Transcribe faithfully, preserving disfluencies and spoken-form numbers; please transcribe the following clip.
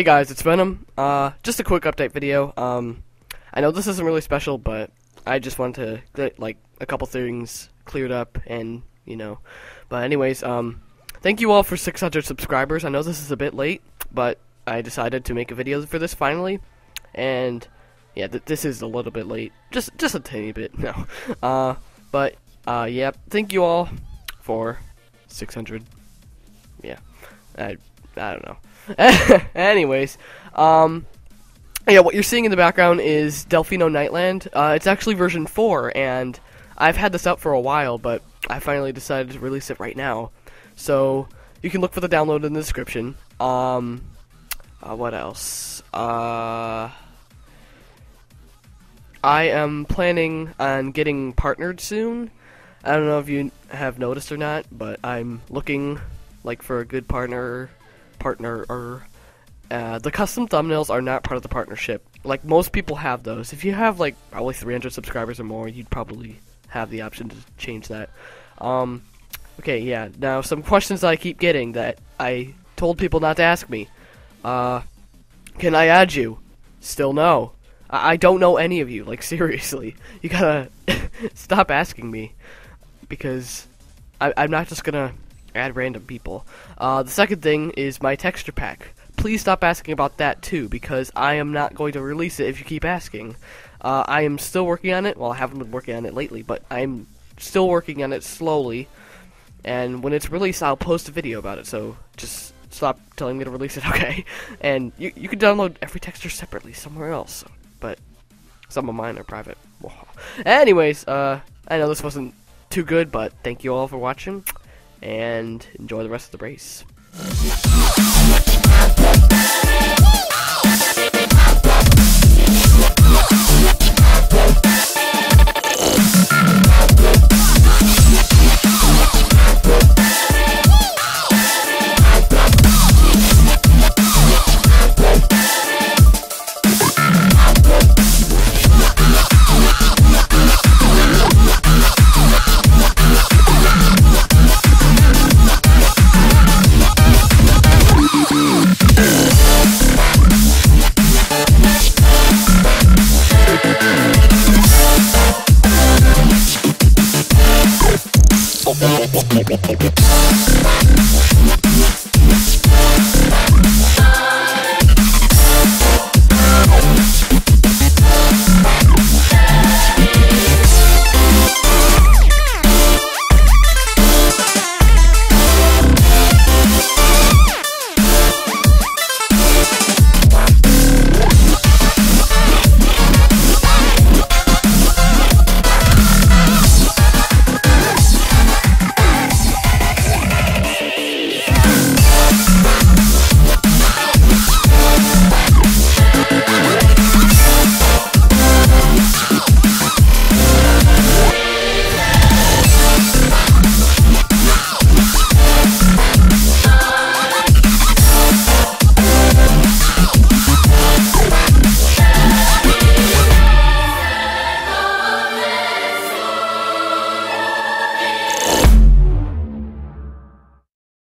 Hey guys, it's Venom. Uh, just a quick update video. Um, I know this isn't really special, but I just wanted to get, like, a couple things cleared up and, you know. But anyways, um, thank you all for six hundred subscribers. I know this is a bit late, but I decided to make a video for this finally. And, yeah, th this is a little bit late. Just just a tiny bit, no. Uh, but, uh, yeah, thank you all for six hundred. Yeah, I, I don't know. Anyways, um, yeah, what you're seeing in the background is Delfino Nightland. Uh, it's actually version four, and I've had this out for a while, but I finally decided to release it right now. So, you can look for the download in the description. Um, uh, what else? Uh, I am planning on getting partnered soon. I don't know if you have noticed or not, but I'm looking, like, for a good partner... partner or uh, the custom thumbnails are not part of the partnership. Like, most people have those. If you have, like, probably three hundred subscribers or more, you'd probably have the option to change that. Um, okay, yeah, now some questions I keep getting that I told people not to ask me. Uh, can I add you? Still no. I, I don't know any of you. Like, seriously, you gotta stop asking me, because I I'm not just gonna add random people. Uh, the second thing is my texture pack. Please stop asking about that too, because I am not going to release it if you keep asking. Uh, I am still working on it. Well, I haven't been working on it lately, but I'm still working on it slowly. And when it's released, I'll post a video about it, so just stop telling me to release it, okay? And you, you can download every texture separately somewhere else, but some of mine are private. Wow. Anyways, uh, I know this wasn't too good, but thank you all for watching. And enjoy the rest of the race. We'll be right back.